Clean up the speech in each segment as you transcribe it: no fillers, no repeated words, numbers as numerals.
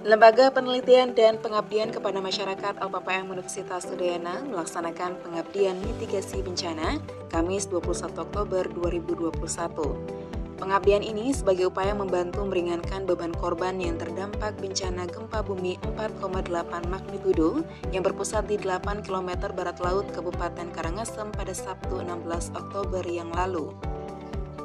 Lembaga Penelitian dan Pengabdian kepada Masyarakat LPPM Universitas Udayana melaksanakan pengabdian mitigasi bencana Kamis 21 Oktober 2021. Pengabdian ini sebagai upaya membantu meringankan beban korban yang terdampak bencana gempa bumi 4,8 magnitudo yang berpusat di 8 km barat laut Kabupaten Karangasem pada Sabtu 16 Oktober yang lalu.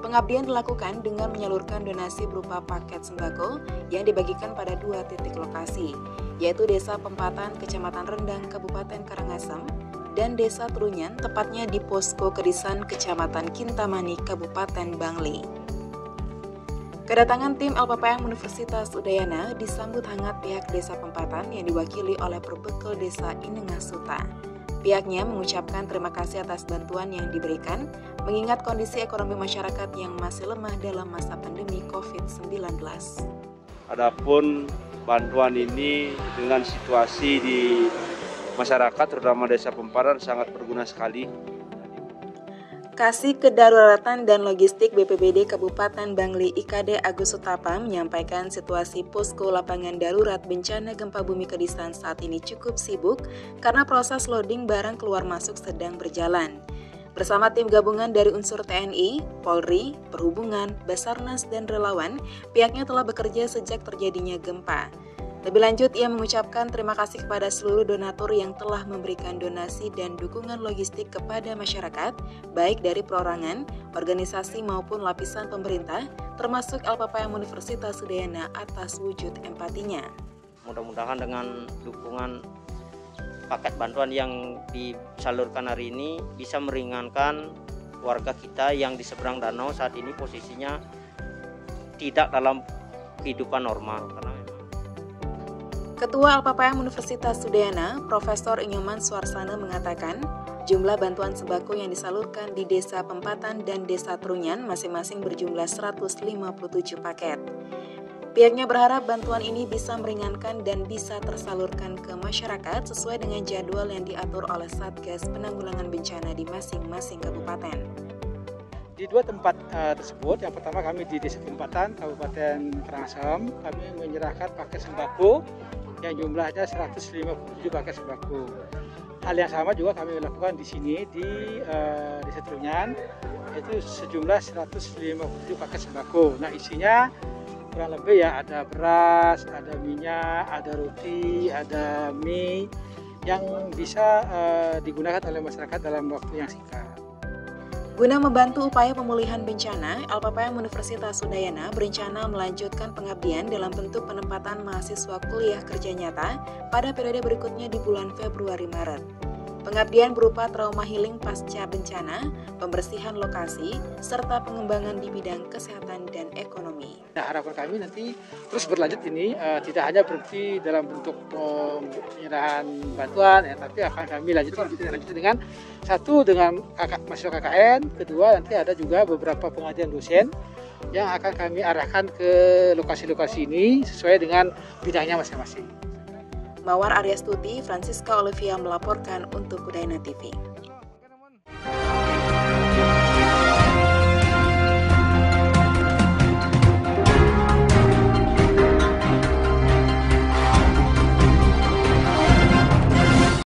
Pengabdian dilakukan dengan menyalurkan donasi berupa paket sembako yang dibagikan pada 2 titik lokasi, yaitu Desa Pempatan, Kecamatan Rendang, Kabupaten Karangasem, dan Desa Terunyan, tepatnya di Posko Kedisan, Kecamatan Kintamani, Kabupaten Bangli. Kedatangan tim LPPM Universitas Udayana disambut hangat pihak Desa Pempatan yang diwakili oleh Perbekel Desa I Nengah Suta. Pihaknya mengucapkan terima kasih atas bantuan yang diberikan, mengingat kondisi ekonomi masyarakat yang masih lemah dalam masa pandemi COVID-19. Adapun bantuan ini dengan situasi di masyarakat, terutama Desa Pempatan, sangat berguna sekali. Kasi Kedaruratan dan Logistik BPBD Kabupaten Bangli I Kadek Agus Sutapa menyampaikan situasi Posko Lapangan Darurat Bencana Gempa Bumi Kedisan saat ini cukup sibuk karena proses loading barang keluar masuk sedang berjalan. Bersama tim gabungan dari unsur TNI, Polri, Perhubungan, Basarnas, dan relawan, pihaknya telah bekerja sejak terjadinya gempa. Lebih lanjut, ia mengucapkan terima kasih kepada seluruh donatur yang telah memberikan donasi dan dukungan logistik kepada masyarakat, baik dari perorangan, organisasi maupun lapisan pemerintah, termasuk LPPM Universitas Udayana atas wujud empatinya. Mudah-mudahan dengan dukungan paket bantuan yang disalurkan hari ini bisa meringankan warga kita yang di seberang danau saat ini posisinya tidak dalam kehidupan normal. Ketua LPPM Universitas Udayana, Prof. Dr. I Nyoman Suarsana mengatakan, jumlah bantuan sembako yang disalurkan di Desa Pempatan dan Desa Terunyan masing-masing berjumlah 157 paket. Pihaknya berharap bantuan ini bisa meringankan dan bisa tersalurkan ke masyarakat sesuai dengan jadwal yang diatur oleh Satgas Penanggulangan Bencana di masing-masing kabupaten. Di dua tempat tersebut, yang pertama kami di Desa Pempatan, Kabupaten Karangasem, kami menyerahkan paket sembako yang jumlahnya 157 paket sembako. Hal yang sama juga kami lakukan di sini di Desa Terunyan, yaitu sejumlah 157 paket sembako. Nah, isinya kurang lebih ya ada beras, ada minyak, ada roti, ada mie yang bisa digunakan oleh masyarakat dalam waktu yang singkat. Guna membantu upaya pemulihan bencana, LPPM Universitas Udayana berencana melanjutkan pengabdian dalam bentuk penempatan mahasiswa kuliah kerja nyata pada periode berikutnya di bulan Februari-Maret. Pengabdian berupa trauma healing pasca bencana, pembersihan lokasi, serta pengembangan di bidang kesehatan dan ekonomi. Nah, harapan kami nanti terus berlanjut ini, tidak hanya berhenti dalam bentuk penyerahan bantuan, ya, tapi akan kami lanjutkan dengan satu, dengan mahasiswa KKN, kedua nanti ada juga beberapa pengajian dosen yang akan kami arahkan ke lokasi-lokasi ini sesuai dengan bidangnya masing-masing. Mawar Aryastuti, Francisca Olivia melaporkan untuk Udayana TV.